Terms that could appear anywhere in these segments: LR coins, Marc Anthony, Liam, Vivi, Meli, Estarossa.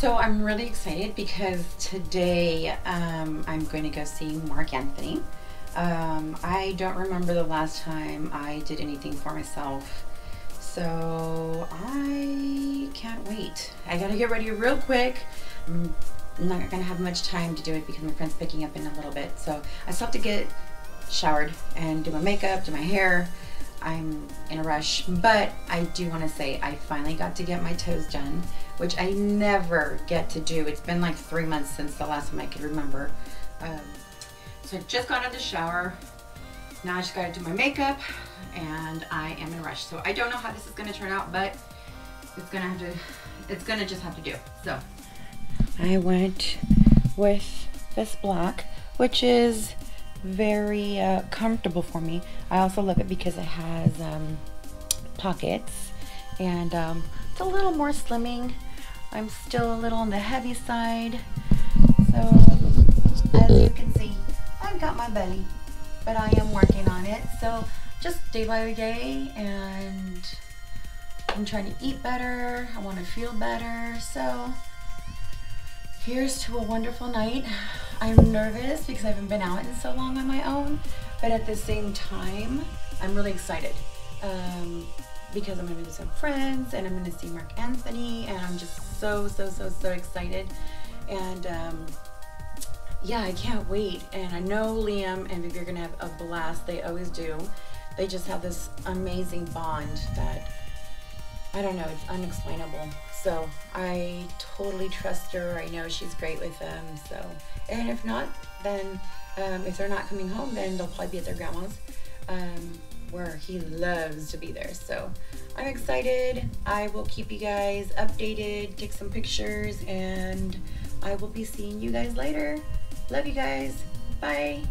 So I'm really excited because today I'm going to go see Marc Anthony. I don't remember the last time I did anything for myself, so I can't wait. I gotta get ready real quick. I'm not gonna have much time to do it because my friend's picking up in a little bit, so I still have to get showered and do my makeup, do my hair. I'm in a rush, but I do want to say I finally got to get my toes done, which I never get to do. It's been like 3 months since the last time I could remember. So I just got out of the shower. Now I just got to do my makeup, and I am in a rush. So I don't know how this is going to turn out, but it's going to just have to do. So I went with this black, which is very comfortable for me. I also love it because it has pockets, and it's a little more slimming. I'm still a little on the heavy side, so as you can see, I've got my belly, but I am working on it. So just day by day, and I'm trying to eat better. I want to feel better. So here's to a wonderful night. I'm nervous because I haven't been out in so long on my own, but at the same time, I'm really excited because I'm gonna be with some friends, and I'm gonna see Marc Anthony, and I'm just so excited. And yeah, I can't wait. And I know Liam and Vivi are gonna have a blast. They always do. They just have this amazing bond that, I don't know, it's unexplainable. So I totally trust her. I know she's great with them. So, and if not, then if they're not coming home, then they'll probably be at their grandma's, where he loves to be there. So I'm excited. I will keep you guys updated, take some pictures, and I will be seeing you guys later. Love you guys. Bye.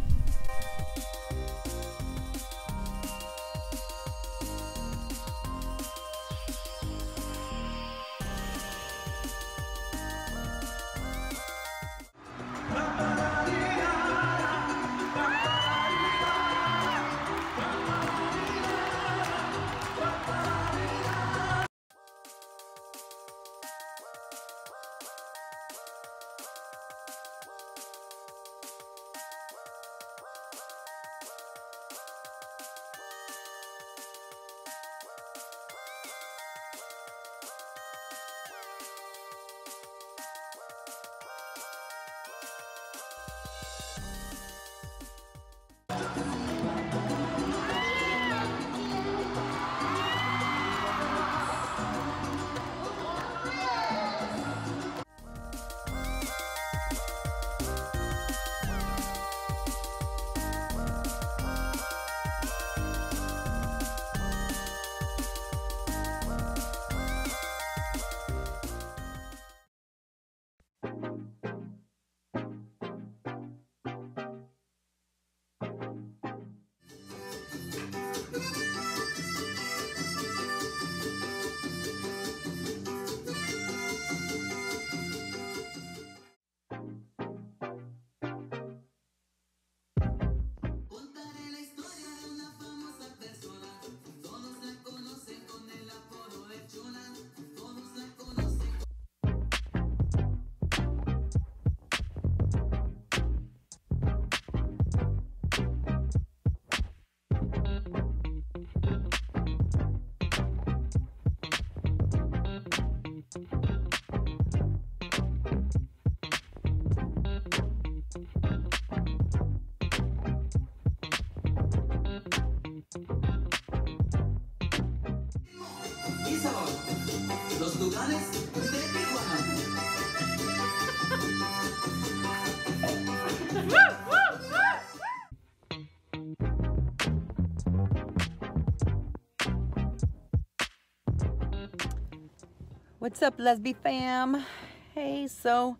What's up, Lesby fam? Hey, so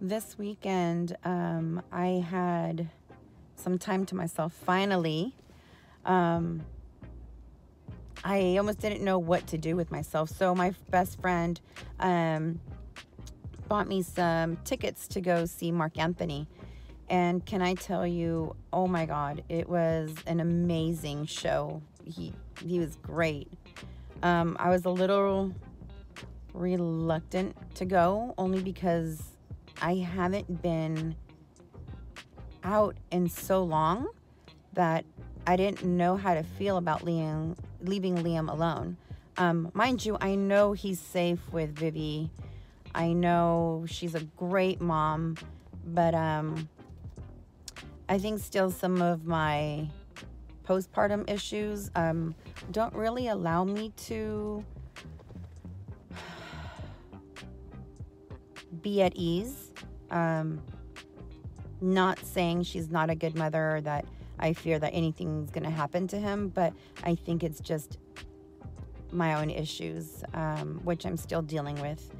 this weekend I had some time to myself finally. I almost didn't know what to do with myself. So my best friend bought me some tickets to go see Marc Anthony. And can I tell you, oh my God, it was an amazing show. He was great. I was a little reluctant to go only because I haven't been out in so long that I didn't know how to feel about leaving Liam alone. Mind you, I know he's safe with Vivi. I know she's a great mom, but I think still some of my postpartum issues don't really allow me to be at ease. Not saying she's not a good mother or that I fear that anything's gonna happen to him, but I think it's just my own issues, which I'm still dealing with.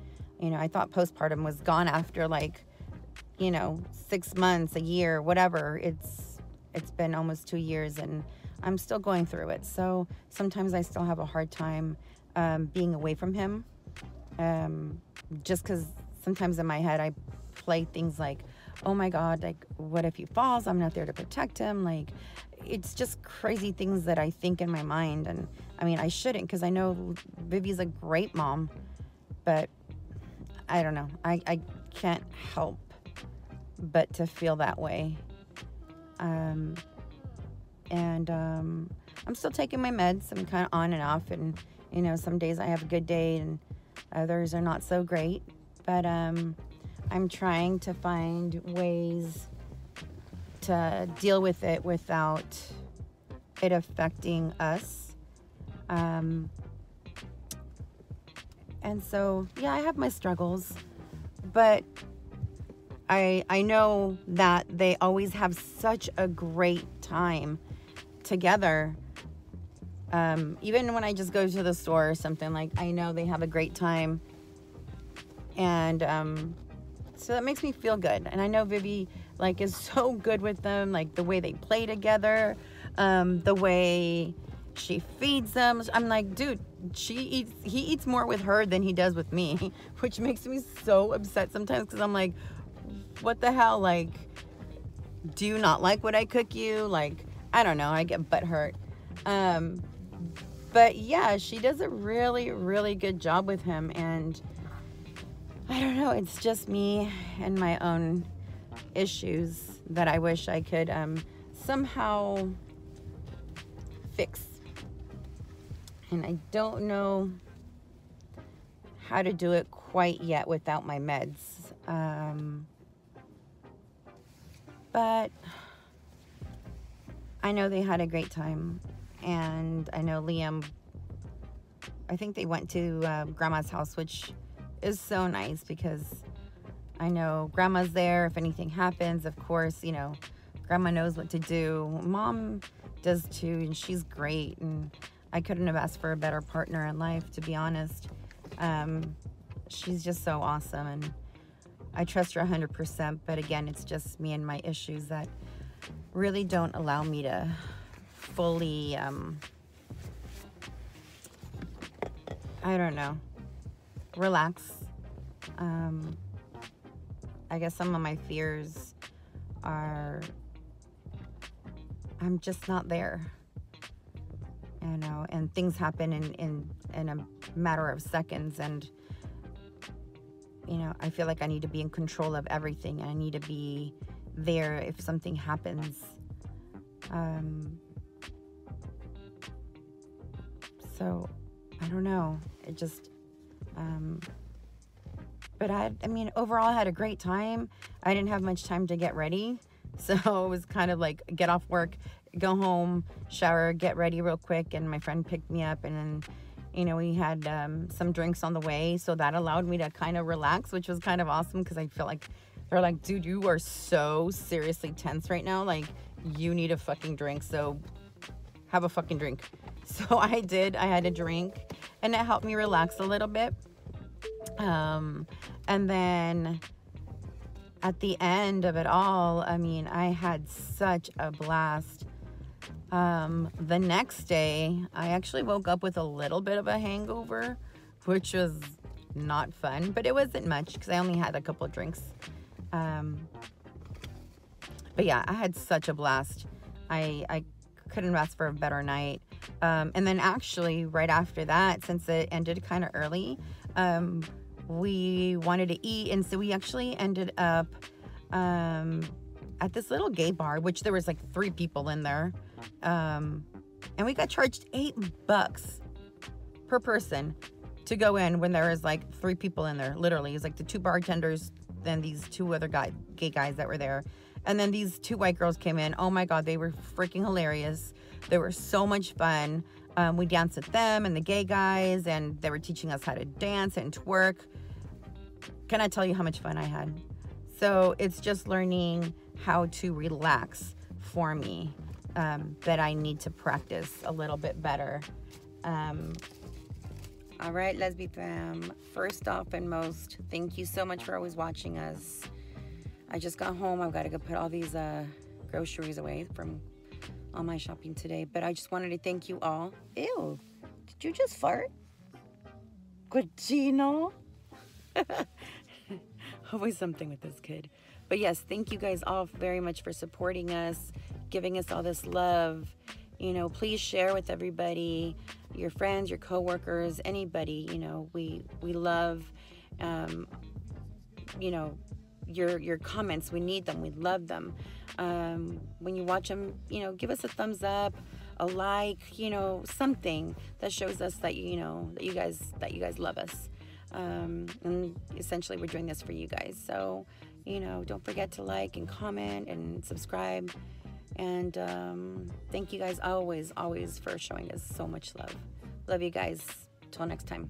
You know, I thought postpartum was gone after, like, you know, 6 months, a year, whatever. It's been almost 2 years and I'm still going through it. So sometimes I still have a hard time being away from him, just because sometimes in my head I play things like, oh my God, like, what if he falls? I'm not there to protect him. Like, it's just crazy things that I think in my mind. And I mean, I shouldn't, because I know Vivi's a great mom, but I don't know. I can't help but to feel that way. I'm still taking my meds. I'm kind of on and off, and, you know, some days I have a good day and others are not so great, but, I'm trying to find ways to deal with it without it affecting us. And so, yeah, I have my struggles, but I know that they always have such a great time together. Even when I just go to the store or something, like, I know they have a great time, and, so that makes me feel good. And I know Vivi, like, is so good with them, like the way they play together, the way she feeds them. I'm like, dude, he eats more with her than he does with me, which makes me so upset sometimes, because I'm like, what the hell? Like, do you not like what I cook you? Like, I don't know, I get butthurt. But yeah, she does a really, really good job with him, and I don't know, it's just me and my own issues that I wish I could somehow fix. And I don't know how to do it quite yet without my meds. But I know they had a great time. And I know Liam, I think they went to Grandma's house, which is so nice, because I know Grandma's there if anything happens. Of course, you know, Grandma knows what to do. Mom does too, and she's great, and I couldn't have asked for a better partner in life, to be honest. She's just so awesome, and I trust her 100%, but again, it's just me and my issues that really don't allow me to fully, I don't know, relax. I guess some of my fears are, I'm just not there, you know, and things happen in a matter of seconds, and, you know, I feel like I need to be in control of everything, and I need to be there if something happens. So I don't know, it just, but I mean, overall I had a great time. I didn't have much time to get ready. So it was kind of like, get off work, go home, shower, get ready real quick. And my friend picked me up, and then, you know, we had some drinks on the way. So that allowed me to kind of relax, which was kind of awesome, because I feel like they're like, dude, you are so seriously tense right now. Like, you need a fucking drink. So have a fucking drink. So I did, I had a drink, and it helped me relax a little bit. And then at the end of it all, I mean, I had such a blast. The next day, I actually woke up with a little bit of a hangover, which was not fun, but it wasn't much, because I only had a couple of drinks. But yeah, I had such a blast. I couldn't ask for a better night. And then actually right after that, since it ended kind of early, we wanted to eat, and so we actually ended up at this little gay bar, which there was like 3 people in there, and we got charged $8 per person to go in when there was like 3 people in there. Literally, it was like the 2 bartenders, then these 2 other gay guys that were there, and then these 2 white girls came in. Oh my God, they were freaking hilarious. They were so much fun. We danced with them and the gay guys, and they were teaching us how to dance and twerk. Can I tell you how much fun I had? So it's just learning how to relax for me, that I need to practice a little bit better. All right, Lesbi fam. First off and most, thank you so much for always watching us. I just got home. I've got to go put all these groceries away from all my shopping today, but I just wanted to thank you all. Ew, did you just fart? Cochino. Always something with this kid. But yes, thank you guys all very much for supporting us, giving us all this love. You know, please share with everybody, your friends, your coworkers, anybody. You know, we love, you know, your comments. We need them. We love them. When you watch them, you know, give us a thumbs up, a like, you know, something that shows us that, you know, that you guys love us. And essentially we're doing this for you guys. So, you know, don't forget to like and comment and subscribe. And thank you guys always, always for showing us so much love. Love you guys. Till next time.